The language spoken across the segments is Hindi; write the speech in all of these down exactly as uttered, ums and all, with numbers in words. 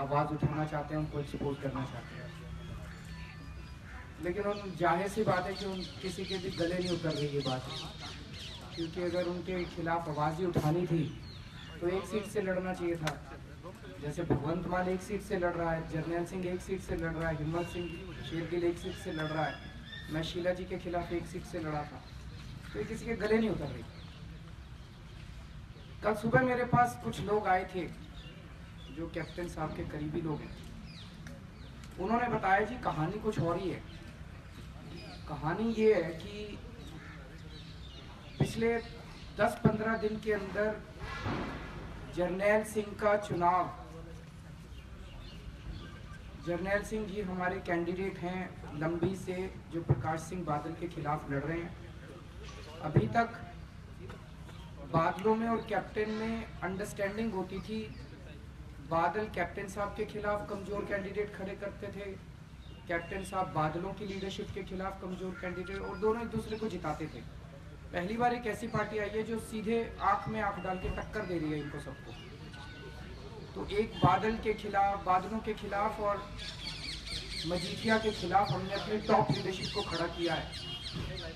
आवाज़ उठाना चाहते हैं, उनको सपोर्ट करना चाहते हैं, लेकिन उन जाहिर सी बात है कि उन किसी के भी गले नहीं उतर रही ये बात, क्योंकि अगर उनके खिलाफ आवाज़ ही उठानी थी तो एक सीट से लड़ना चाहिए था। जैसे भगवंत मान एक सीट से लड़ रहा है, जरनैल सिंह एक सीट से लड़ रहा है, हिम्मत सिंह शेरगिल एक सीट से लड़ रहा है, मैं शीला जी के खिलाफ एक सीट से लड़ा था, तो ये किसी के गले नहीं उतर रही। कल सुबह मेरे पास कुछ लोग आए थे जो कैप्टन साहब के करीबी लोग हैं, उन्होंने बताया जी कहानी कुछ और ही है। कहानी ये है कि पिछले दस पंद्रह दिन के अंदर जरनैल सिंह का चुनाव, जरनैल सिंह जी हमारे कैंडिडेट हैं लंबी से जो प्रकाश सिंह बादल के खिलाफ लड़ रहे हैं। अभी तक बादलों में और कैप्टन में अंडरस्टैंडिंग होती थी, बादल कैप्टन साहब के खिलाफ कमज़ोर कैंडिडेट खड़े करते थे, कैप्टन साहब बादलों की लीडरशिप के खिलाफ कमज़ोर कैंडिडेट, और दोनों एक दूसरे को जिताते थे। पहली बार एक ऐसी पार्टी आई है जो सीधे आंख में आंख डाल के टक्कर दे रही है इनको सबको। तो एक बादल के खिलाफ, बादलों के खिलाफ और मजीठिया के खिलाफ हमने अपने टॉप लीडरशिप को खड़ा किया है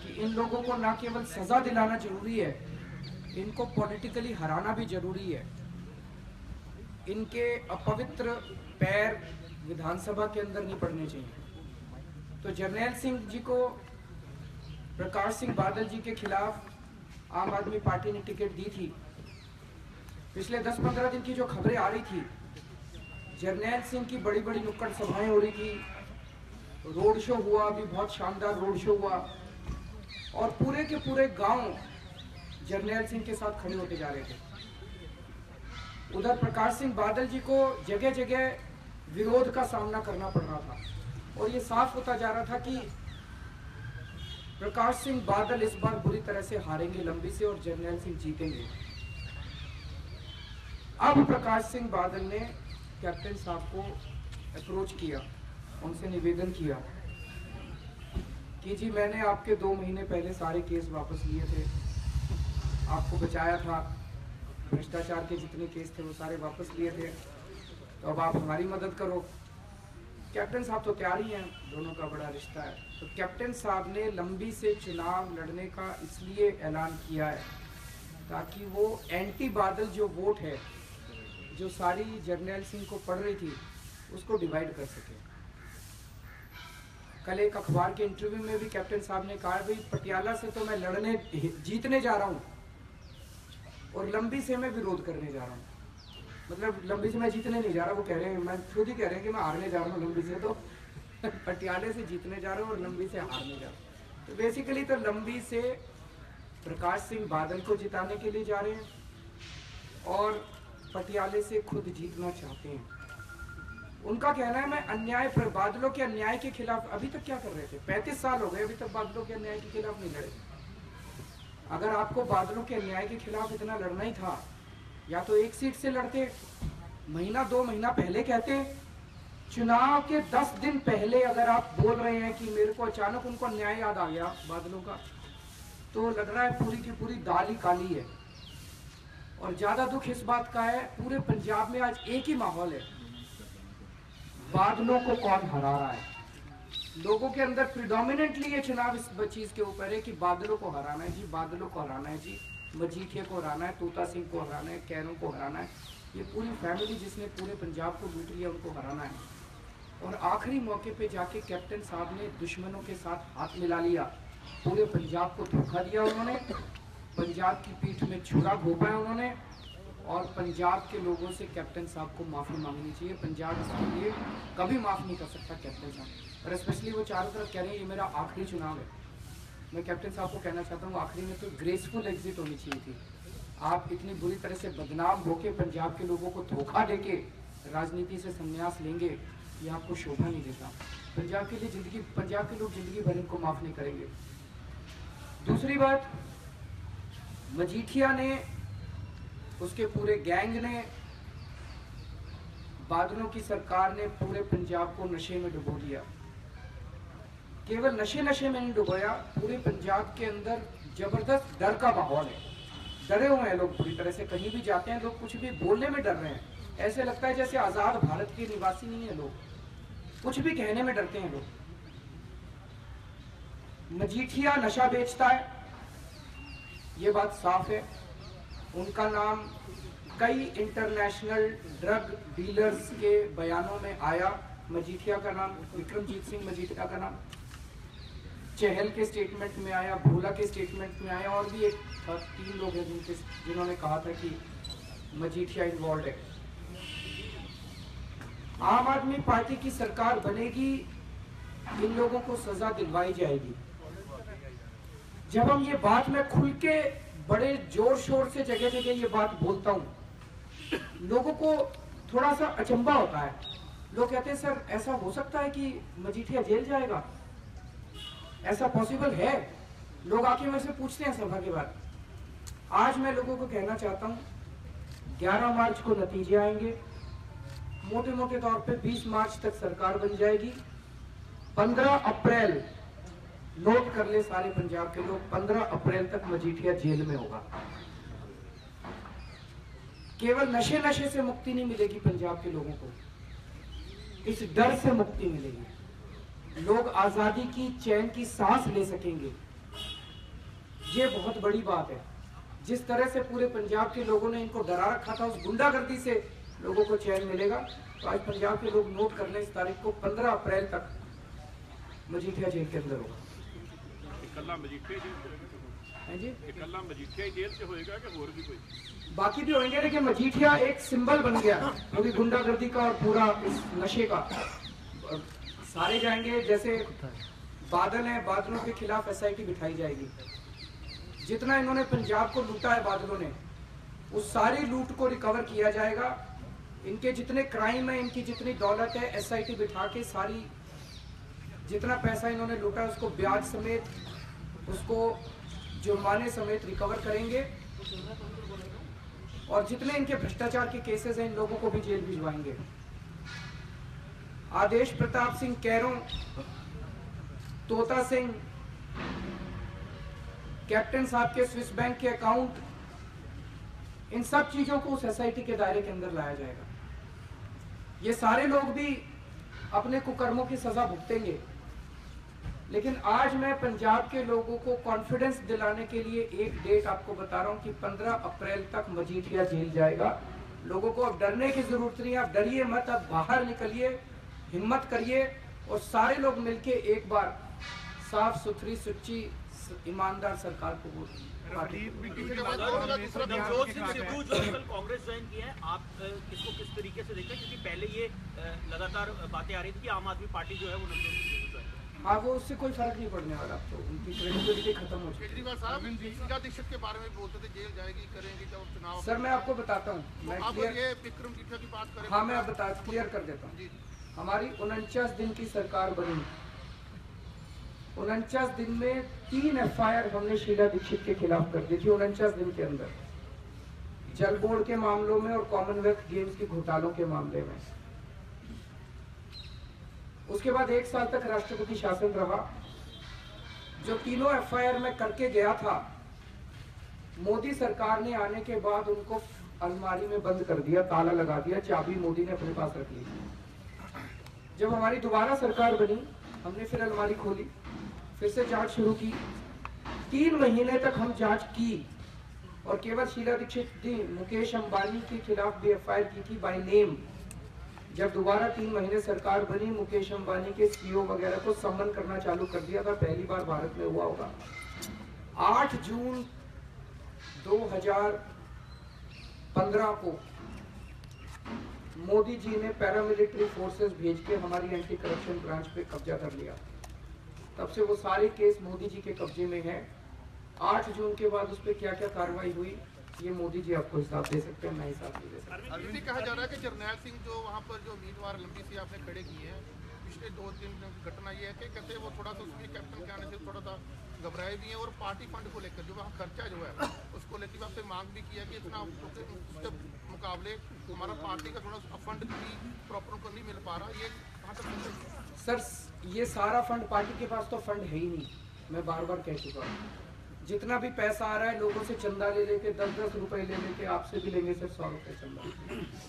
कि इन लोगों को ना केवल सज़ा दिलाना जरूरी है, इनको पॉलिटिकली हराना भी जरूरी है। इनके अपवित्र पैर विधानसभा के अंदर नहीं पड़ने चाहिए। तो जरनैल सिंह जी को प्रकाश सिंह बादल जी के खिलाफ आम आदमी पार्टी ने टिकट दी थी। पिछले दस पंद्रह दिन की जो खबरें आ रही थी, जरनैल सिंह की बड़ी बड़ी नुक्कड़ सभाएं हो रही थी, रोड शो हुआ, अभी बहुत शानदार रोड शो हुआ, और पूरे के पूरे गांव जरनैल सिंह के साथ खड़े होते जा रहे थे। उधर प्रकाश सिंह बादल जी को जगह जगह विरोध का सामना करना पड़ रहा था, और ये साफ होता जा रहा था कि प्रकाश सिंह बादल इस बार बुरी तरह से हारेंगे लंबी से और जरनैल सिंह जीतेंगे। अब प्रकाश सिंह बादल ने कैप्टन साहब को अप्रोच किया, उनसे निवेदन किया कि जी मैंने आपके दो महीने पहले सारे केस वापस लिए थे, आपको बचाया था, भ्रष्टाचार के जितने केस थे वो सारे वापस लिए थे, तो अब आप हमारी मदद करो। कैप्टन साहब तो तैयार ही हैं, दोनों का बड़ा रिश्ता है। तो कैप्टन साहब ने लंबी से चुनाव लड़ने का इसलिए ऐलान किया है ताकि वो एंटी बादल जो वोट है, जो सारी जरनैल सिंह को पड़ रही थी, उसको डिवाइड कर सके। कल एक अखबार के इंटरव्यू में भी कैप्टन साहब ने कहा भाई पटियाला से तो मैं लड़ने जीतने जा रहा हूँ और लंबी से मैं विरोध करने जा रहा हूँ, मतलब लंबी से मैं जीतने नहीं जा रहा, वो कह रहे हैं, मैं खुद ही कह रहे हैं कि मैं हारने जा रहा हूँ लंबी से, तो पटियाले से जीतने जा रहा हूँ और लंबी से हारने जा रहा हूँ। तो बेसिकली तो लंबी से प्रकाश सिंह बादल को जिताने के लिए जा रहे हैं और पटियाले से खुद जीतना चाहते हैं। उनका कहना है मैं अन्याय पर, बादलों के अन्याय के खिलाफ, अभी तक क्या कर रहे थे, पैंतीस साल हो गए, अभी तक बादलों के अन्याय के खिलाफ नहीं लड़े। अगर आपको बादलों के अन्याय के खिलाफ इतना लड़ना ही था, या तो एक सीट से लड़ते, महीना दो महीना पहले कहते, चुनाव के दस दिन पहले अगर आप बोल रहे हैं कि मेरे को अचानक उनको न्याय याद आ गया बादलों का, तो लग रहा है पूरी की पूरी दाल ही काली है। और ज़्यादा दुख इस बात का है, पूरे पंजाब में आज एक ही माहौल है, बादलों को कौन हरा रहा है। लोगों के अंदर प्रिडोमिनेटली ये चुनाव इस चीज़ के ऊपर है कि बादलों को हराना है जी, बादलों को हराना है जी, मजीठिया को हराना है, तोता सिंह को हराना है, कैरो को हराना है, ये पूरी फैमिली जिसने पूरे पंजाब को लूट लिया उनको हराना है। और आखिरी मौके पे जाके कैप्टन साहब ने दुश्मनों के साथ हाथ मिला लिया, पूरे पंजाब को धोखा दिया उन्होंने, पंजाब की पीठ में छुरा घोंपा उन्होंने, और पंजाब के लोगों से कैप्टन साहब को माफ़ी मांगनी चाहिए। पंजाब इसके लिए कभी माफ़ नहीं कर सकता कैप्टन साहब, और स्पेशली वो चारों तरफ कह रहे हैं ये मेरा आखिरी चुनाव है। मैं कैप्टन साहब को कहना चाहता हूँ आखिरी में तो ग्रेसफुल एग्जिट होनी चाहिए थी। आप इतनी बुरी तरह से बदनाम होके पंजाब के लोगों को धोखा दे के राजनीति से संन्यास लेंगे, ये आपको शोभा नहीं देता। पंजाब के लिए ज़िंदगी, पंजाब के लोग ज़िंदगी भर इनको माफ़ नहीं करेंगे। दूसरी बात, मजीठिया ने, उसके पूरे गैंग ने, बादलों की सरकार ने पूरे पंजाब को नशे में डुबो दिया। केवल नशे नशे में नहीं डुबोया, पूरे पंजाब के अंदर जबरदस्त डर का माहौल है, डरे हुए हैं लोग पूरी तरह से, कहीं भी जाते हैं लोग कुछ भी बोलने में डर रहे हैं। ऐसे लगता है जैसे आज़ाद भारत के निवासी नहीं है लोग, कुछ भी कहने में डरते हैं लोग। मजीठिया नशा बेचता है ये बात साफ है, उनका नाम कई इंटरनेशनल ड्रग डीलर्स के बयानों में आया, मजीठिया का नाम, विक्रमजीत सिंह मजीठिया का नाम चहल के स्टेटमेंट में आया, भोला के स्टेटमेंट में आया, और भी एक तीन लोग हैं जिनके जिन्होंने कहा था कि मजीठिया इन्वॉल्व है। आम आदमी पार्टी की सरकार बनेगी, इन लोगों को सजा दिलवाई जाएगी। जब हम ये बात मैं खुल के बड़े जोर शोर से जगह जगह ये बात बोलता हूँ, लोगों को थोड़ा सा अचंभा होता है। लोग कहते हैं सर ऐसा हो सकता है कि मजीठिया जेल जाएगा, ऐसा पॉसिबल है? लोग आके मेरे से पूछते हैं सभा के बाद। आज मैं लोगों को कहना चाहता हूँ ग्यारह मार्च को नतीजे आएंगे, मोटे मोटे तौर पे बीस मार्च तक सरकार बन जाएगी। पंद्रह अप्रैल, नोट कर ले सारे पंजाब के लोग, पंद्रह अप्रैल तक मजीठिया जेल में होगा। केवल नशे नशे से मुक्ति नहीं मिलेगी पंजाब के लोगों को, इस डर से मुक्ति मिलेगी, लोग आजादी की चैन की सांस ले सकेंगे। ये बहुत बड़ी बात है। जिस तरह से पूरे पंजाब के लोगों ने इनको डरा रखा था, उस गुंडागर्दी से लोगों को चैन मिलेगा। तो आज पंजाब के लोग नोट कर लें इस तारीख को, पंद्रह अप्रैल तक मजीठिया जेल के अंदर होगा। बाकी भी होंगे लेकिन मजीठिया एक सिंबल बन गया क्योंकि तो गुंडागर्दी का और पूरा इस नशे का। सारे जाएंगे, जैसे बादल हैं, बादलों के खिलाफ एसआईटी बिठाई जाएगी। जितना इन्होंने पंजाब को लूटा है बादलों ने, उस सारी लूट को रिकवर किया जाएगा। इनके जितने क्राइम है, इनकी जितनी दौलत है, एसआईटी बिठा के सारी जितना पैसा इन्होंने लूटा उसको ब्याज समेत, उसको जुर्माने समेत रिकवर करेंगे। और जितने इनके भ्रष्टाचार के केसेस हैं, इन लोगों को भी जेल भिजवाएंगे। आदेश प्रताप सिंह कैरो, तोता सिंह, कैप्टन साहब के स्विस बैंक के अकाउंट, इन सब चीजों को उस एसआईटी के दायरे के अंदर लाया जाएगा। ये सारे लोग भी अपने कुकर्मों की सजा भुगतेंगे। लेकिन आज मैं पंजाब के लोगों को कॉन्फिडेंस दिलाने के लिए एक डेट आपको बता रहा हूं कि पंद्रह अप्रैल तक मजीठिया जेल जाएगा। लोगों को अब डरने की जरूरत नहीं है, आप डरिए मत, आप बाहर निकलिए, हिम्मत करिए और सारे लोग मिलके एक बार साफ सुथरी सच्ची ईमानदार सरकार को वोट कांग्रेस ज्वाइन किया है। आप किसको किस तरीके से देखते हैं, क्योंकि पहले ये लगातार बातें आ रही थी कि आम आदमी पार्टी जो है वो नवजोत, हाँ वो उससे कोई फर्क नहीं पड़ने वाला, तो उनकी क्रेडिबिलिटी खत्म हो चुकी है। केजरीवाल साहब शीला दीक्षित के बारे में बोलते थे जेल जाएगी, करेंगी जब चुनाव। सर मैं आपको बताता हूँ, आप ये विक्रमजीत की बात करें, हाँ मैं आप बता क्लियर कर देता हूँ। हमारी उनचास दिन की सरकार बनी, उनचास दिन में तीन एफ आई आर हमने शीला दीक्षित के खिलाफ कर दी थी, उनचास दिन के अंदर, जल बोर्ड के मामलों में और कॉमनवेल्थ गेम्स के घोटालों के मामले में। उसके बाद एक साल तक राष्ट्रपति शासन रहा। जो तीनों एफ आई आर में करके गया था, मोदी सरकार ने आने के बाद उनको अलमारी में बंद कर दिया, ताला लगा दिया, चाबी मोदी ने अपने पास रख ली। जब हमारी दोबारा सरकार बनी, हमने फिर अलमारी खोली, फिर से जांच शुरू की। तीन महीने तक हम जांच की और केवल शीला दीक्षित दी, मुकेश अंबानी के खिलाफ भी एफ आई आर की थी बाय नेम। जब दोबारा तीन महीने सरकार बनी, मुकेश अंबानी के सी ई ओ वगैरह को सम्मन करना चालू कर दिया था, पहली बार भारत में हुआ होगा। आठ जून दो हज़ार पंद्रह को मोदी जी ने पैरामिलिट्री फोर्सेस भेज के हमारी एंटी करप्शन ब्रांच पे कब्जा कर लिया। तब से वो सारे केस मोदी जी के कब्जे में हैं। आठ जून के बाद उस पर क्या क्या कार्रवाई हुई, ये मोदी जी आपको हिसाब दे सकते हैं, मैं हिसाब नहीं दे सकता। अरविंद कहा जा रहा है कि जरनैल सिंह जो वहाँ पर जो उम्मीदवार लंबी सी आपने खड़े किए हैं, पिछले दो दिन घटना ये है कि कहते हैं वो थोड़ा सा उसमें कैप्टन के आने से थोड़ा सा घबराए भी हैं, और पार्टी फंड को लेकर जो वहाँ खर्चा जो है उसको लेकर आपसे मांग भी किया कि इतना मुकाबले हमारा पार्टी का थोड़ा फंड भी प्रॉपर उनको नहीं मिल पा रहा। ये कहाँ तक सर, ये सारा फंड पार्टी के पास तो फंड है ही नहीं, मैं बार बार कह चुका हूँ। जितना भी पैसा आ रहा है लोगों से चंदा ले लेके दस दस रुपए ले लेके, आपसे भी लेंगे सिर्फ सौ रुपए चंदा,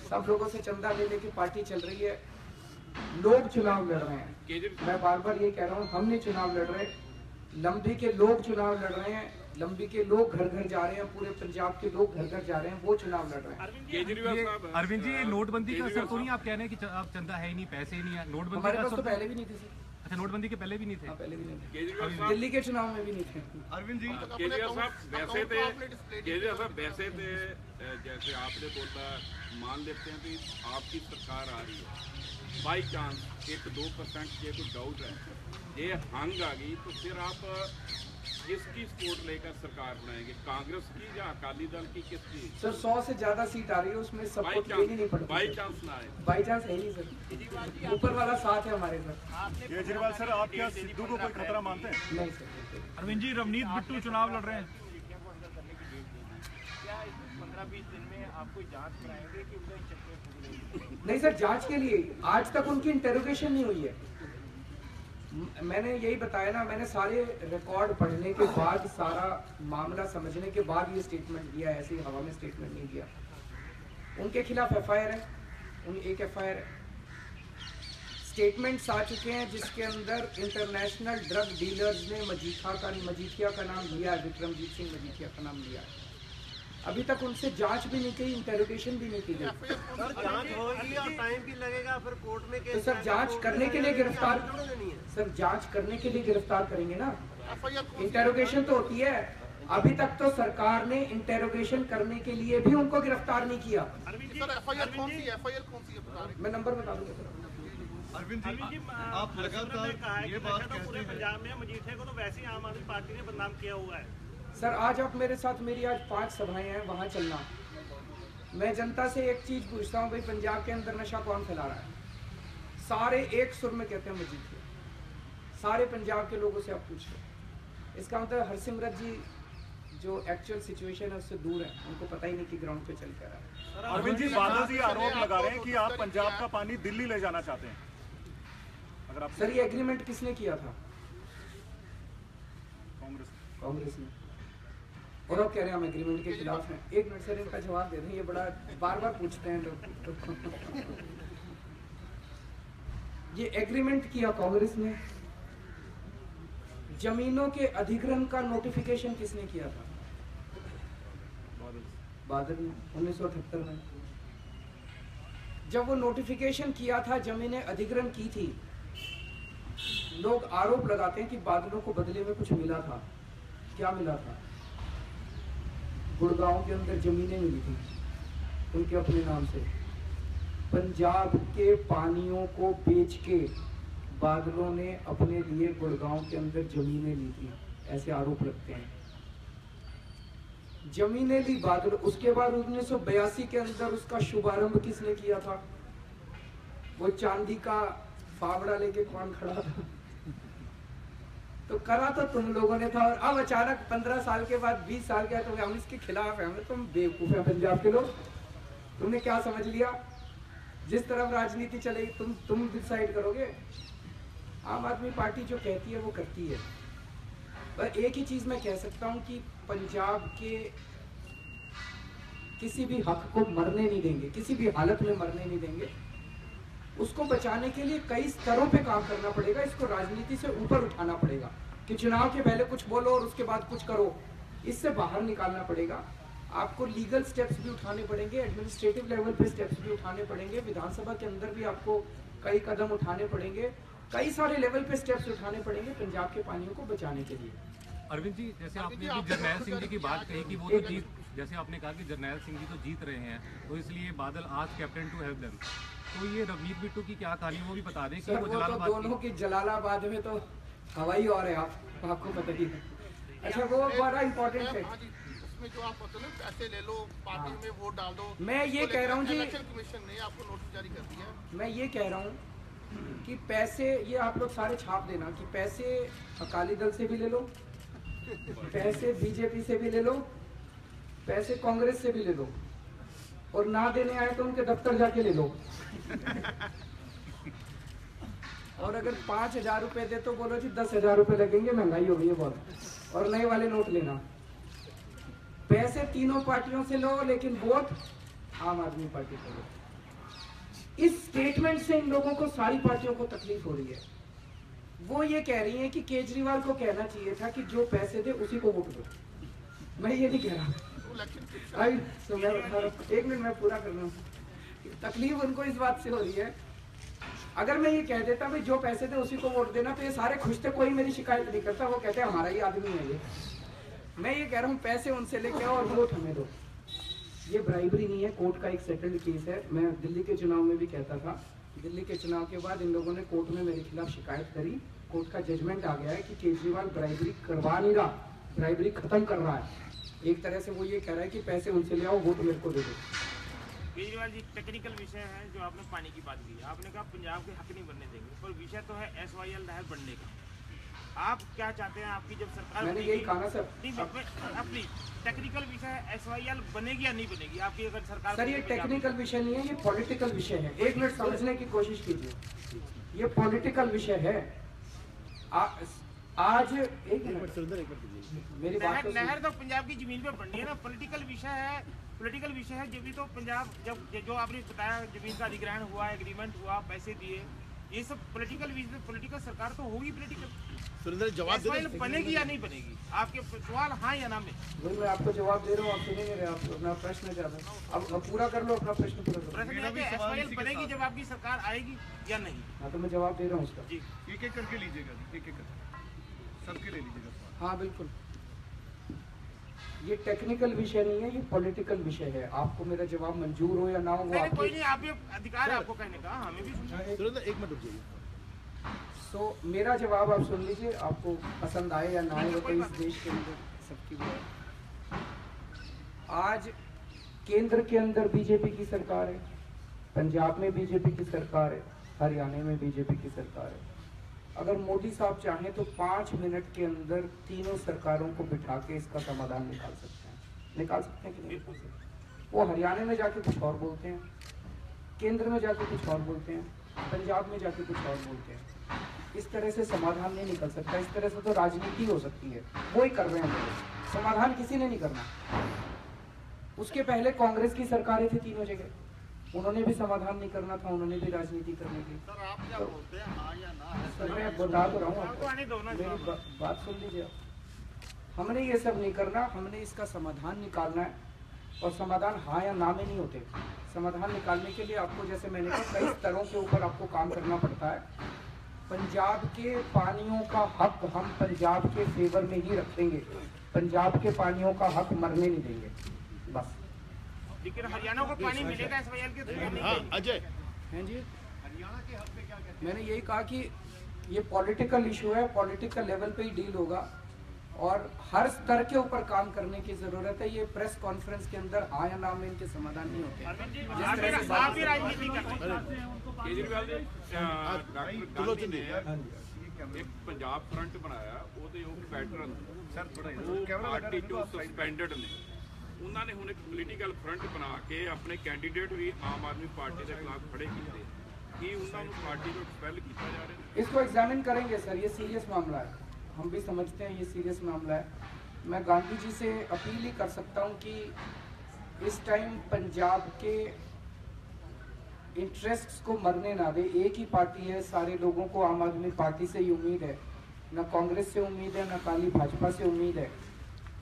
सब लोगों से चंदा ले लेके पार्टी चल रही है। लोग चुनाव लड़ रहे हैं, मैं बार बार ये कह रहा हूँ, हमने चुनाव लड़ रहे, लंबी के लोग चुनाव लड़ रहे हैं, लंबी के लोग घर घर जा रहे हैं, पूरे पंजाब के लोग घर घर जा रहे हैं, वो चुनाव लड़ रहे हैं। अरविंद जी, नोटबंदी का असर तो नहीं, आप कह रहे हैं कि आप चंदा है ही नहीं, पैसे ही नहीं है, नोटबंदी हमारे पास तो पहले भी नहीं थे। अच्छा, नोटबंदी के पहले भी नहीं थे? पहले भी नहीं थे, दिल्ली के चुनाव में भी नहीं थे। अरविंद जी, केजरीवाल साहब वैसे थे, केजरीवाल साहब वैसे थे, जैसे आपने बोला, मान लेते हैं कि आपकी सरकार आ रही है, बाई चांस एक दो परसेंट ये तो डाउट है, ये हंग आ गई तो फिर आप किसकी सपोर्ट लेकर सरकार बनाएंगे, कांग्रेस की या अकाली दल की, किसकी? सर, सौ से ज्यादा सीट आ रही है, उसमें सपोर्ट लेनी नहीं पड़ती, बाई चांस ना आए, बाई चांस है नहीं सर, ऊपर वाला साथ है हमारे साथ। केजरीवाल सर, आप क्या सिद्धू को कोई खतरा मानते हैं? नहीं सर। अरविंद जी, रवनीत बिट्टू चुनाव लड़ रहे हैं, क्या पंद्रह बीस दिन में आपको जाँच कराएंगे की उनका? नहीं सर, जाँच के लिए आज तक उनकी इंटरोगेशन नहीं हुई है, मैंने यही बताया ना, मैंने सारे रिकॉर्ड पढ़ने के बाद, सारा मामला समझने के बाद ये स्टेटमेंट दिया, ऐसे हवा में स्टेटमेंट नहीं दिया। उनके खिलाफ एफ आई आर है, उन एक एफ आई आर स्टेटमेंट्स आ चुके हैं जिसके अंदर इंटरनेशनल ड्रग डीलर्स ने मजीठा का मजीठिया का नाम लिया, विक्रमजीत सिंह मजीठिया का नाम लिया। अभी तक उनसे जांच भी नहीं की, इंटरोगेशन भी नहीं की गई। सर, जांच होगी और टाइम भी लगेगा, फिर कोर्ट में केस। तो सर, जांच करने के लिए गिरफ्तार, सर जांच करने के लिए गिरफ्तार करेंगे ना, इंटरोगेशन तो होती है। अभी तक तो सरकार ने इंटरोगेशन करने के लिए भी उनको गिरफ्तार नहीं किया। मैं नंबर बता दूंगा। अरविंद जी, आप लगातार ये बात कहते हैं, पंजाब में मजीठिया को तो वैसे ही आम आदमी पार्टी ने बदनाम किया हुआ है। सर, आज आप मेरे साथ, मेरी आज पांच सभाएं हैं, वहाँ चलना। मैं जनता से एक चीज़ पूछता हूँ, भाई पंजाब के अंदर नशा कौन फैला रहा है? सारे एक सुर में कहते हैं मजीठिया, सारे पंजाब के लोगों से आप पूछ लो। इसका मतलब हरसिमरत जी जो एक्चुअल सिचुएशन है उससे दूर है, उनको पता ही नहीं कि ग्राउंड पे चल क्या रहा है। अरविंद जी, बादल जी आरोप लगा रहे हैं कि आप पंजाब का पानी दिल्ली ले जाना चाहते हैं। अगर आप, सर ये एग्रीमेंट किसने किया था? कांग्रेस, कांग्रेस ने। और आप कह रहे हैं हम एग्रीमेंट के खिलाफ हैं। एक मिनट सर, इनका जवाब दे दें, ये बड़ा बार बार पूछते हैं लोग। ये एग्रीमेंट किया कांग्रेस ने, जमीनों के अधिग्रहण का नोटिफिकेशन किसने किया था? बादल ने, उन्नीस सौ अठहत्तर में जब वो नोटिफिकेशन किया था, जमीनें अधिग्रहण की थी। लोग आरोप लगाते हैं कि बादलों को बदले में कुछ मिला था। क्या मिला था? गुड़गांव के अंदर जमीनें मिली थी उनके अपने नाम से। पंजाब के पानियों को बेच के बादलों ने अपने लिए गुड़गांव के अंदर जमीनें ली थी, ऐसे आरोप लगते हैं। जमीनें ली बादल, उसके बाद उन्नीस सौ बयासी के अंदर उसका शुभारंभ किसने किया था? वो चांदी का फावड़ा लेके कौन खड़ा था? तो करा तो तुम लोगों ने था, और अब अचानक पंद्रह साल के बाद, बीस साल के बाद तो हम इसके खिलाफ हैं। हमें, तुम बेवकूफ हैं पंजाब के लोग, तुमने क्या समझ लिया जिस तरफ राजनीति चलेगी तुम तुम डिसाइड करोगे? आम आदमी पार्टी जो कहती है वो करती है। पर एक ही चीज़ मैं कह सकता हूँ कि पंजाब के किसी भी हक को मरने नहीं देंगे, किसी भी हालत में मरने नहीं देंगे। उसको बचाने के लिए कई स्तरों पे काम करना पड़ेगा, इसको राजनीति से ऊपर उठाना पड़ेगा कि चुनाव के पहले कुछ बोलो और उसके बाद कुछ करो, इससे बाहर निकालना पड़ेगा। आपको लीगल स्टेप्स भी उठाने पड़ेंगे, एडमिनिस्ट्रेटिव लेवल पे स्टेप्स भी उठाने पड़ेंगे, विधानसभा के अंदर भी आपको कई कदम उठाने पड़ेंगे, कई सारे लेवल पे स्टेप्स उठाने पड़ेंगे पंजाब के पानियों को बचाने के लिए। अरविंद जी, जैसे आपने जरनैल सिंह जी की बात कही कि वो तो जीत, जैसे आपने कहा कि जरनैल सिंह जी तो जीत रहे हैं, तो इसलिए बादल आज कैप्टन टू हेल्प देम, तो ये रवनीत बिट्टू की क्या कहानी वो भी बता दें कि वो जलालाबाद, तो दोनों की जलालाबाद में तो हवाई और है, आप आपको पता ही है। अच्छा, वो बड़ा इम्पोर्टेंट है, उसमें जो आप मतलब पैसे ले लो, पार्टी में वोट डाल दो। मैं ये कह रहा हूँ जी, इलेक्शन कमीशन ने आपको नोटिस जारी कर दिया है। मैं ये कह रहा हूँ कि पैसे, ये आप लोग सारे छाप देना कि पैसे अकाली दल से भी ले लो, पैसे बीजेपी से भी ले लो, पैसे कांग्रेस से भी ले लो, और ना देने आए तो उनके दफ्तर जाके ले लो। और अगर पाँच हजार रुपये दे तो बोलो जी दस हजार रुपये लगेंगे, महंगाई हो गई है बहुत। और नए वाले नोट लेना। पैसे तीनों पार्टियों से लो लेकिन वोट आम आदमी पार्टी को लो। इस स्टेटमेंट से इन लोगों को, सारी पार्टियों को तकलीफ हो रही है। वो ये कह रही है कि केजरीवाल को कहना चाहिए था कि जो पैसे दे उसी को वोट दो। मैं ये नहीं कह रहा, एक मिनट मैं पूरा कर रहा हूँ। तकलीफ उनको इस बात से हो रही है। अगर मैं ये कह देता भाई जो पैसे दे उसी को वोट देना, तो ये सारे खुश थे, कोई मेरी शिकायत नहीं करता, वो कहते हैं हमारा ही आदमी है ये। मैं ये कह रहा हूँ पैसे उनसे लेके आओ और वोट हमें दो। ये ब्राइबरी नहीं है, कोर्ट का एक सेटल्ड केस है। मैं दिल्ली के चुनाव में भी कहता था, दिल्ली के चुनाव के बाद इन लोगों ने कोर्ट में मेरे खिलाफ शिकायत करी। कोर्ट का जजमेंट आ गया है कि केजरीवाल ब्राइबरी करवा नहीं रहा, ब्राइबरी खत्म कर रहा है। एक तरह से वो ये कह रहा है कि पैसे उनसे ले आओ, वोट मेरे को दे दो। केजरीवाल जी, टेक्निकल विषय है जो आपने पानी की बात की, आपने कहा पंजाब के हक नहीं बनने देंगे, पर विषय तो है एस वाई एल नहर बनने का। आप क्या चाहते हैं आपकी जब सरकार, मैंने यही कहा सर, अपनी टेक्निकल विषय है एस वाई एल बनेगी या नहीं बनेगी आपकी अगर सरकार? सर ये टेक्निकल विषय नहीं है, ये पॉलिटिकल विषय है। एक मिनट समझने की कोशिश कीजिए, ये पॉलिटिकल विषय है। आज एक मेरी बात, नहर तो पंजाब की जमीन पे बननी है ना, पॉलिटिकल विषय है, पॉलिटिकल विषय है। जब भी तो पंजाब, जब जो आपने बताया जमीन का अधिग्रहण हुआ, एग्रीमेंट हुआ, पैसे दिए, ये सब पॉलिटिकल विषय। पॉलिटिकल सरकार तो होगी, पॉलिटिकल जवाब दे, बनेगी या नहीं बनेगी आपके सवाल हाँ या ना में। मैं आपको जवाब दे रहा हूँ, आप सुनेंगे मेरे, आप अपना प्रश्न ज्यादा अब पूरा कर लो, अपना प्रश्न पूरा करो। प्रश्न बनेगी जब आपकी सरकार आएगी या नहीं। हाँ तो मैं जवाब दे रहा हूँ उसका, एक एक करके लीजिएगा, एक एक सबके ले लीजिएगा। हाँ बिल्कुल, ये टेक्निकल विषय नहीं है, ये पॉलिटिकल विषय है। आपको मेरा जवाब मंजूर हो या ना हो, आपको कोई नहीं, आप अधिकार है आपको कहने का, हमें भी सुनना। एक मिनट रुक जाइए। सो मेरा जवाब आप सुन लीजिए, आपको पसंद आए या ना आए वो तो इस देश के अंदर सबकी बात। आज केंद्र के अंदर बीजेपी की सरकार है, पंजाब में बीजेपी की सरकार है, हरियाणा में बीजेपी की सरकार है। अगर मोदी साहब चाहें तो पाँच मिनट के अंदर तीनों सरकारों को बिठा के इसका समाधान निकाल सकते हैं। निकाल सकते हैं कि नहीं निकाल सकते? वो हरियाणा में जाके कुछ और बोलते हैं, केंद्र में जाके कुछ और बोलते हैं, पंजाब में जाके कुछ और बोलते हैं। इस तरह से समाधान नहीं निकल सकता। इस तरह से तो राजनीति हो सकती है, वो ही कर रहे हैं। समाधान किसी ने नहीं करना। उसके पहले कांग्रेस की सरकारें थी तीनों जगह, उन्होंने भी समाधान नहीं करना था, उन्होंने भी राजनीति करनी थी। सर आप क्या तो, बोलते हैं हाँ या ना है? सर मैं बता तो रहा हूँ आपको, मेरी बा, बात सुन लीजिए आप। हमने ये सब नहीं करना, हमने इसका समाधान निकालना है। और समाधान हाँ या ना में नहीं होते। समाधान निकालने के लिए आपको, जैसे मैंने कहा, कई स्तरों के ऊपर आपको काम करना पड़ता है। पंजाब के पानियों का हक हम पंजाब के फेवर में ही रखेंगे, पंजाब के पानियों का हक मरने नहीं देंगे, बस। लेकिन हरियाणा को पानी मिलेगा इस वजह के। अजय हैं जी, हरियाणा के हक में क्या कहते हैं? मैंने यही कहा कि ये पॉलिटिकल इशू है, पॉलिटिकल लेवल पे ही डील होगा और हर स्तर के ऊपर काम करने की जरूरत है। ये प्रेस कॉन्फ्रेंस के अंदर हाँ या ना में इनके समाधान नहीं होते। एक पंजाब फ्रंट बनाया, वो तो पैटर्न पार्टी जो सस्पेंडेड ने उन्होंने हुण एक पोलीटिकल फ्रंट बना के अपने कैंडीडेट भी आम आदमी पार्टी के खिलाफ खड़े किए कि उन्होंने पार्टी को एक्सपेल किया जा रहा है। इसको एग्जामिन करेंगे सर, ये सीरियस मामला है, हम भी समझते हैं ये सीरियस मामला है। मैं गांधी जी से अपील ही कर सकता हूँ कि इस टाइम पंजाब के इंटरेस्ट को मरने ना दे। एक ही पार्टी है, सारे लोगों को आम आदमी पार्टी से ही उम्मीद है, ना कांग्रेस से उम्मीद है, ना काली भाजपा से उम्मीद है।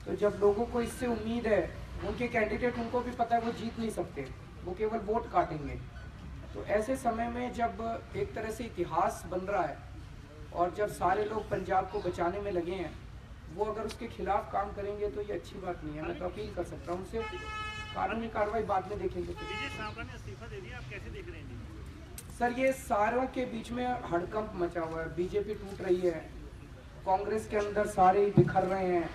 तो जब लोगों को इससे उम्मीद है, उनके कैंडिडेट, उनको भी पता है वो जीत नहीं सकते, वो केवल वोट काटेंगे। तो ऐसे समय में जब एक तरह से इतिहास बन रहा है और जब सारे लोग पंजाब को बचाने में लगे हैं, वो अगर उसके खिलाफ काम करेंगे तो ये अच्छी बात नहीं है। मैं तो अपील कर सकता हूँ उनसे, कानूनी कार्रवाई बाद में देखेंगे। सर ये सारों के बीच में हड़कंप मचा हुआ है, बीजेपी टूट रही है, कांग्रेस के अंदर सारे बिखर रहे हैं।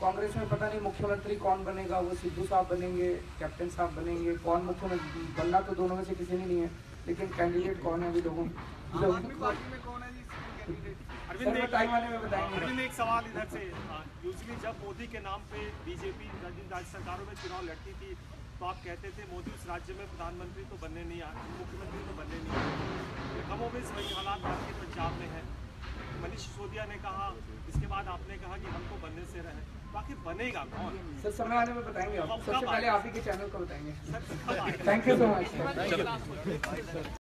कांग्रेस में पता नहीं मुख्यमंत्री कौन बनेगा, वो सिद्धू साहब बनेंगे, कैप्टन साहब बनेंगे, कौन मुख्यमंत्री बनना तो दोनों में से किसी ने नहीं है, लेकिन कैंडिडेट कौन है अभी लोगों में। एक सवाल इधर से, यूजली जब मोदी के नाम पे बीजेपी राज्य सरकारों में चुनाव लड़ती थी तो आप कहते थे मोदी उस राज्य में प्रधानमंत्री तो बनने नहीं आए, मुख्यमंत्री तो बनने नहीं आए। में इस वही हालात भारतीय पंजाब में है, मनीष सिसोदिया ने कहा, इसके बाद आपने कहा कि हमको बनने से रहे, तो आखिर बनेगा कौन? सर समय आने में बताएंगे आप, सबसे पहले आप ही के चैनल को बताएंगे। Thank you so much.